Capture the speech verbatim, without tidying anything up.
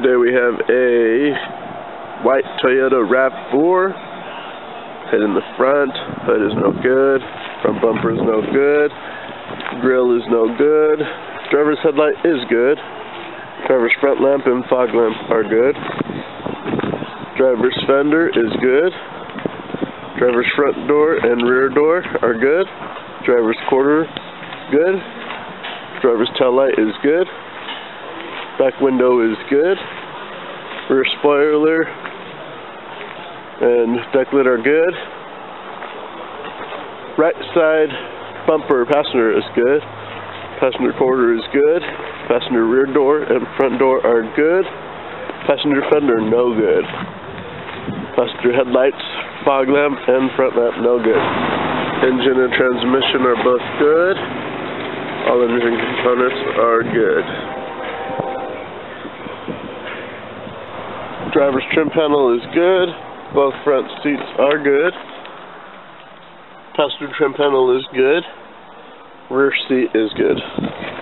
Today we have a white Toyota RAV four. Head in the front, hood is no good, front bumper is no good, grill is no good, driver's headlight is good, driver's front lamp and fog lamp are good, driver's fender is good, driver's front door and rear door are good, driver's quarter good, driver's tail light is good. Back window is good. Rear spoiler and deck lid are good. Right side bumper passenger is good. Passenger quarter is good. Passenger rear door and front door are good. Passenger fender no good. Passenger headlights, fog lamp, and front lamp no good. Engine and transmission are both good. All engine components are good. Driver's trim panel is good. Both front seats are good. Passenger trim panel is good. Rear seat is good.